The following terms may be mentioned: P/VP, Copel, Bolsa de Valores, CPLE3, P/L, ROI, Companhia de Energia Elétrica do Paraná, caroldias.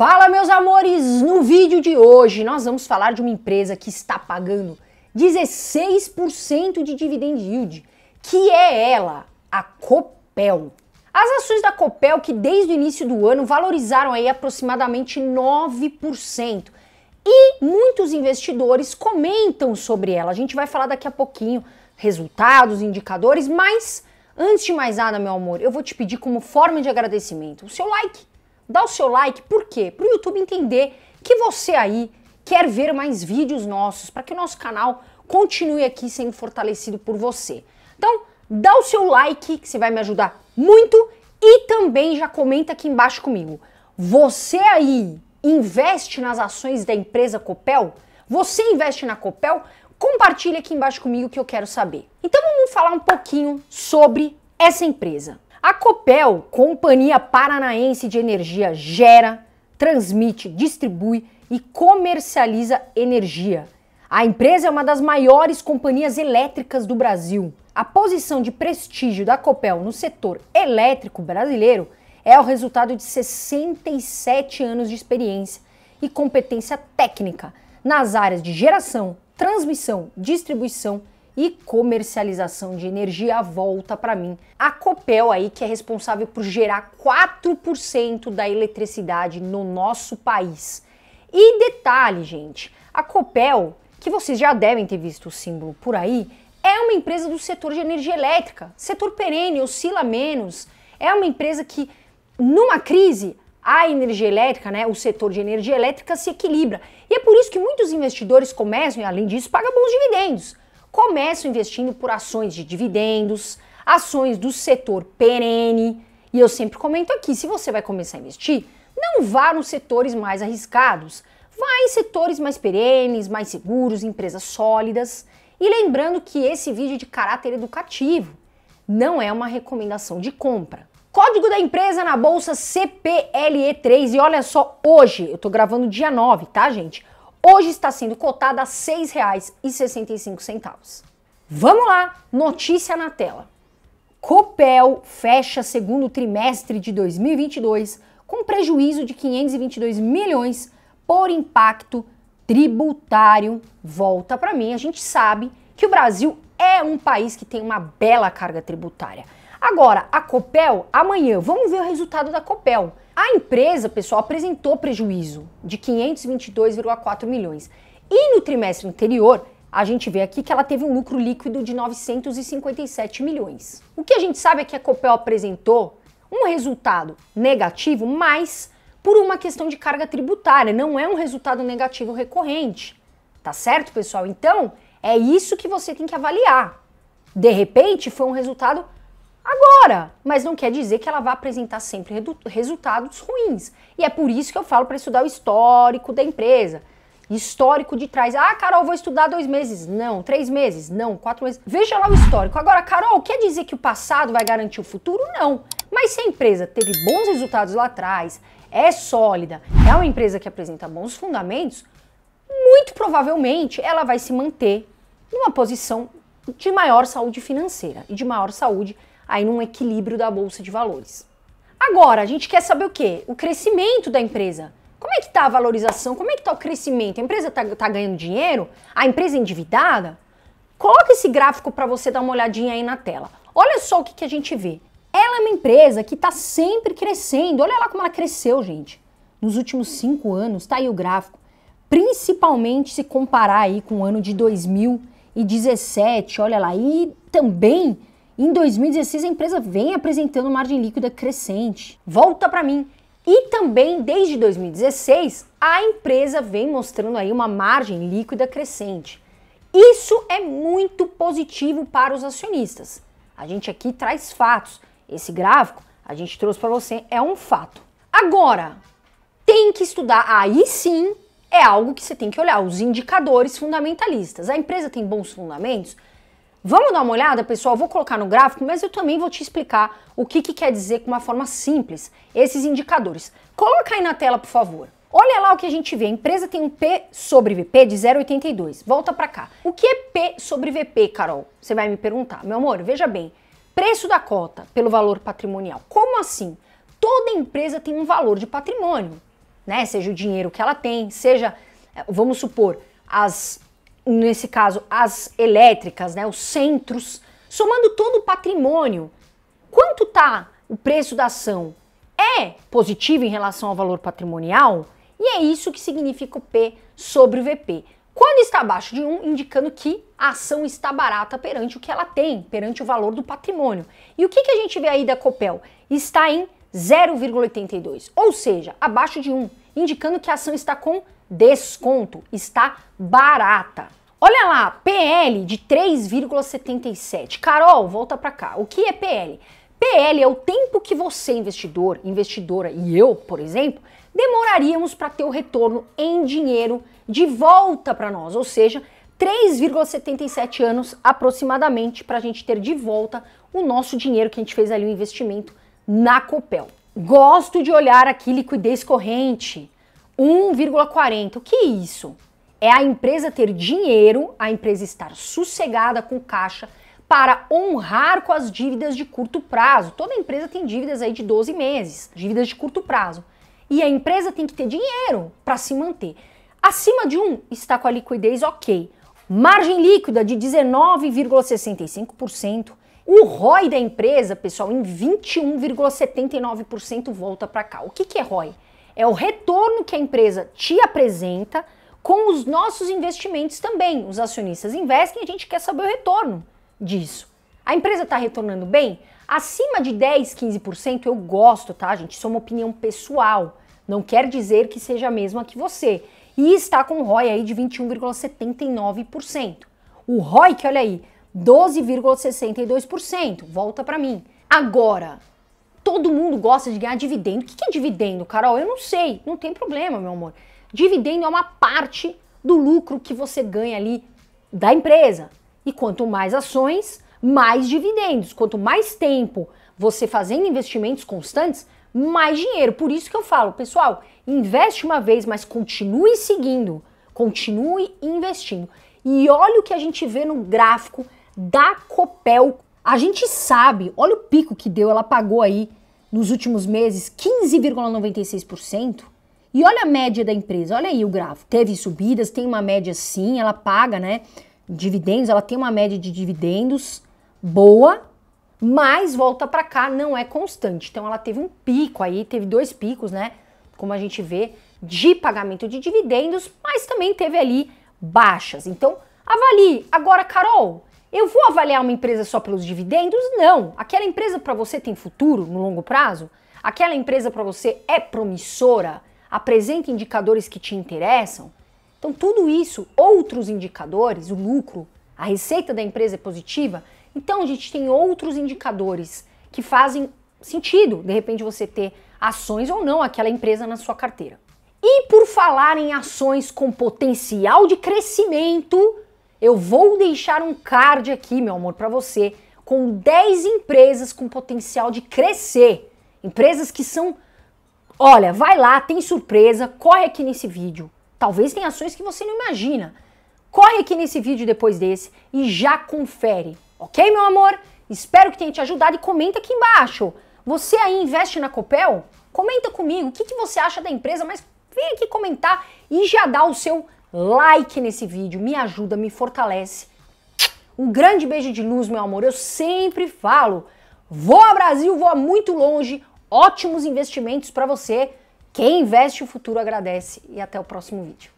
Fala, meus amores! No vídeo de hoje nós vamos falar de uma empresa que está pagando 16% de dividend yield, que é ela, a Copel. As ações da Copel, que desde o início do ano valorizaram aí aproximadamente 9%, e muitos investidores comentam sobre ela. A gente vai falar daqui a pouquinho resultados, indicadores, mas antes de mais nada, meu amor, eu vou te pedir como forma de agradecimento o seu like. Dá o seu like, por quê? Para o YouTube entender que você aí quer ver mais vídeos nossos, para que o nosso canal continue aqui sendo fortalecido por você. Então, dá o seu like, que você vai me ajudar muito, e também já comenta aqui embaixo comigo. Você aí investe nas ações da empresa Copel? Você investe na Copel? Compartilha aqui embaixo comigo que eu quero saber. Então vamos falar um pouquinho sobre essa empresa. A Copel, Companhia Paranaense de Energia, gera, transmite, distribui e comercializa energia. A empresa é uma das maiores companhias elétricas do Brasil. A posição de prestígio da Copel no setor elétrico brasileiro é o resultado de 67 anos de experiência e competência técnica nas áreas de geração, transmissão, distribuição e comercialização de energia. Volta para mim. A Copel aí que é responsável por gerar 4% da eletricidade no nosso país. E detalhe, gente, a Copel, que vocês já devem ter visto o símbolo por aí, é uma empresa do setor de energia elétrica, setor perene, oscila menos, é uma empresa que numa crise a energia elétrica, né, o setor de energia elétrica se equilibra. E é por isso que muitos investidores começam e além disso pagam bons dividendos. Começam investindo por ações de dividendos, ações do setor perene. E eu sempre comento aqui, se você vai começar a investir, não vá nos setores mais arriscados. Vá em setores mais perenes, mais seguros, empresas sólidas. E lembrando que esse vídeo é de caráter educativo, não é uma recomendação de compra. Código da empresa na bolsa CPLE3. E olha só, hoje, eu tô gravando dia 9, tá, gente? Hoje está sendo cotada a R$ 6,65. Vamos lá, notícia na tela. Copel fecha segundo trimestre de 2022 com prejuízo de 522 milhões por impacto tributário. Volta para mim, a gente sabe que o Brasil é um país que tem uma bela carga tributária. Agora, a Copel, amanhã, vamos ver o resultado da Copel. A empresa, pessoal, apresentou prejuízo de 522,4 milhões. E no trimestre anterior, a gente vê aqui que ela teve um lucro líquido de 957 milhões. O que a gente sabe é que a Copel apresentou um resultado negativo, mas por uma questão de carga tributária, não é um resultado negativo recorrente. Tá certo, pessoal? Então, é isso que você tem que avaliar. De repente, foi um resultado agora, mas não quer dizer que ela vai apresentar sempre resultados ruins. E é por isso que eu falo para estudar o histórico da empresa. Histórico de trás. Ah, Carol, vou estudar 2 meses. Não, 3 meses. Não, 4 meses. Veja lá o histórico. Agora, Carol, quer dizer que o passado vai garantir o futuro? Não. Mas se a empresa teve bons resultados lá atrás, é sólida, é uma empresa que apresenta bons fundamentos, muito provavelmente ela vai se manter numa posição de maior saúde financeira e de maior saúde aí num equilíbrio da Bolsa de Valores. Agora, a gente quer saber o quê? O crescimento da empresa. Como é que tá a valorização? Como é que tá o crescimento? A empresa tá ganhando dinheiro? A empresa é endividada? Coloca esse gráfico para você dar uma olhadinha aí na tela. Olha só o que a gente vê. Ela é uma empresa que tá sempre crescendo. Olha lá como ela cresceu, gente. Nos últimos 5 anos, tá aí o gráfico. Principalmente se comparar aí com o ano de 2017, olha lá. E também em 2016 a empresa vem apresentando margem líquida crescente. Volta para mim. E também desde 2016 a empresa vem mostrando aí uma margem líquida crescente. Isso é muito positivo para os acionistas. A gente aqui traz fatos. Esse gráfico a gente trouxe para você, é um fato. Agora, tem que estudar. Aí sim é algo que você tem que olhar, os indicadores fundamentalistas. A empresa tem bons fundamentos? Vamos dar uma olhada, pessoal? Eu vou colocar no gráfico, mas eu também vou te explicar o que quer dizer com uma forma simples esses indicadores. Coloca aí na tela, por favor. Olha lá o que a gente vê. A empresa tem um P sobre VP de 0,82. Volta para cá. O que é P sobre VP, Carol? Você vai me perguntar. Meu amor, veja bem. Preço da cota pelo valor patrimonial. Como assim? Toda empresa tem um valor de patrimônio, né? Seja o dinheiro que ela tem, seja, vamos supor, nesse caso, as elétricas, né? Os centros, somando todo o patrimônio, quanto tá o preço da ação? É positivo em relação ao valor patrimonial? E é isso que significa o P sobre o VP. Quando está abaixo de 1, indicando que a ação está barata perante o que ela tem, perante o valor do patrimônio. E o que a gente vê aí da Copel? Está em 0,82, ou seja, abaixo de 1, indicando que a ação está com desconto, está barata. Olha lá, PL de 3,77. Carol, volta para cá. O que é PL? PL é o tempo que você, investidor, investidora e eu, por exemplo, demoraríamos para ter o retorno em dinheiro de volta para nós, ou seja, 3,77 anos aproximadamente para a gente ter de volta o nosso dinheiro que a gente fez ali, o investimento na Copel. Gosto de olhar aqui liquidez corrente, 1,40. O que é isso? É a empresa ter dinheiro, a empresa estar sossegada com caixa, para honrar com as dívidas de curto prazo. Toda empresa tem dívidas aí de 12 meses, dívidas de curto prazo. E a empresa tem que ter dinheiro para se manter. Acima de 1 está com a liquidez ok. Margem líquida de 19,65%. O ROI da empresa, pessoal, em 21,79% volta para cá. O que é ROI? É o retorno que a empresa te apresenta com os nossos investimentos também. Os acionistas investem e a gente quer saber o retorno disso. A empresa está retornando bem? Acima de 10, 15% eu gosto, tá, gente? Isso é uma opinião pessoal. Não quer dizer que seja a mesma que você. E está com um ROI aí de 21,79%. O ROI, que olha aí, 12,62%. Volta para mim. Agora, todo mundo gosta de ganhar dividendo. O que é dividendo, Carol? Eu não sei. Não tem problema, meu amor. Dividendo é uma parte do lucro que você ganha ali da empresa. E quanto mais ações, mais dividendos. Quanto mais tempo você fazendo investimentos constantes, mais dinheiro. Por isso que eu falo, pessoal, investe uma vez, mas continue seguindo, continue investindo. E olha o que a gente vê no gráfico da Copel. A gente sabe, olha o pico que deu, ela pagou aí nos últimos meses 15,96%. E olha a média da empresa, olha aí o gráfico. Teve subidas, tem uma média sim, ela paga, né? Dividendos, ela tem uma média de dividendos boa, mas volta para cá, não é constante. Então ela teve um pico aí, teve dois picos, né? Como a gente vê, de pagamento de dividendos, mas também teve ali baixas. Então avalie. Agora, Carol, eu vou avaliar uma empresa só pelos dividendos? Não. Aquela empresa para você tem futuro no longo prazo? Aquela empresa para você é promissora? Apresenta indicadores que te interessam? Então tudo isso, outros indicadores, o lucro, a receita da empresa é positiva, então a gente tem outros indicadores que fazem sentido, de repente você ter ações ou não aquela empresa na sua carteira. E por falar em ações com potencial de crescimento, eu vou deixar um card aqui, meu amor, para você, com 10 empresas com potencial de crescer. Empresas que são, olha, vai lá, tem surpresa, corre aqui nesse vídeo. Talvez tenha ações que você não imagina. Corre aqui nesse vídeo depois desse e já confere, ok, meu amor? Espero que tenha te ajudado e comenta aqui embaixo. Você aí investe na Copel? Comenta comigo o que você acha da empresa, mas vem aqui comentar e já dá o seu like nesse vídeo. Me ajuda, me fortalece. Um grande beijo de luz, meu amor. Eu sempre falo, voa Brasil, voa muito longe, ótimos investimentos para você. Quem investe o futuro agradece e até o próximo vídeo.